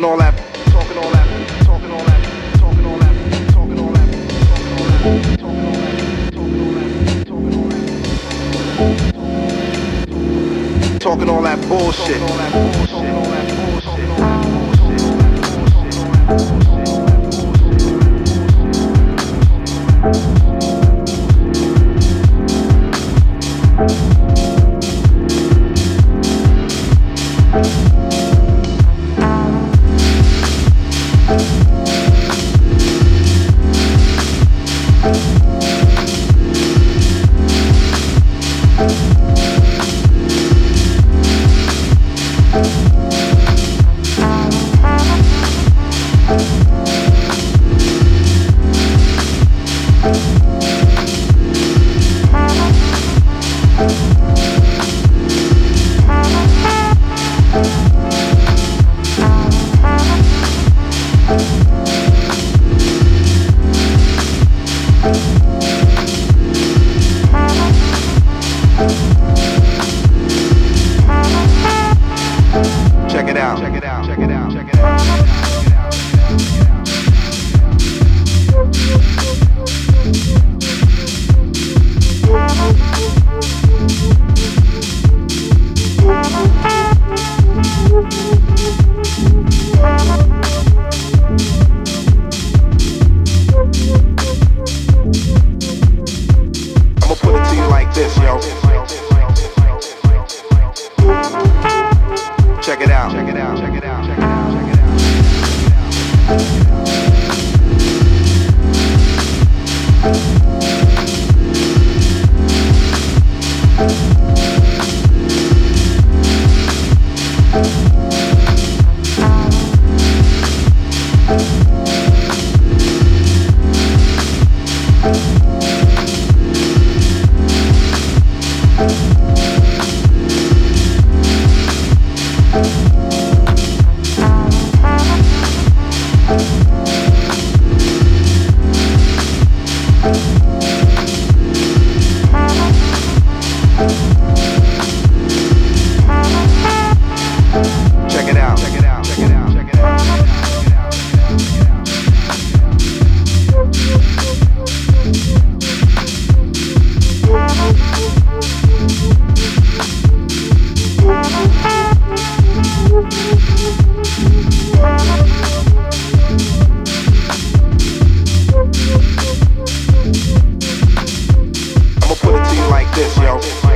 talking all that bullshit. I'ma put it to you like this, yo.